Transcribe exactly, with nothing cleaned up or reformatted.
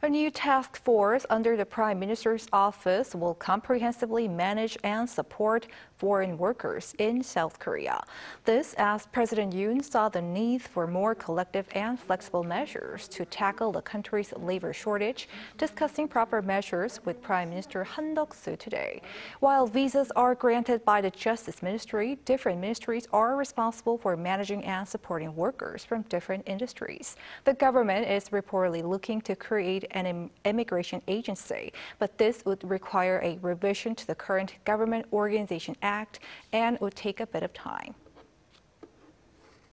A new task force under the Prime Minister's office will comprehensively manage and support foreign workers in South Korea. This as President Yoon saw the need for more collective and flexible measures to tackle the country's labor shortage, discussing proper measures with Prime Minister Han Duck-soo today. While visas are granted by the Justice Ministry, different ministries are responsible for managing and supporting workers from different industries. The government is reportedly looking to create an immigration agency, but this would require a revision to the current Government Organization Act and would take a bit of time.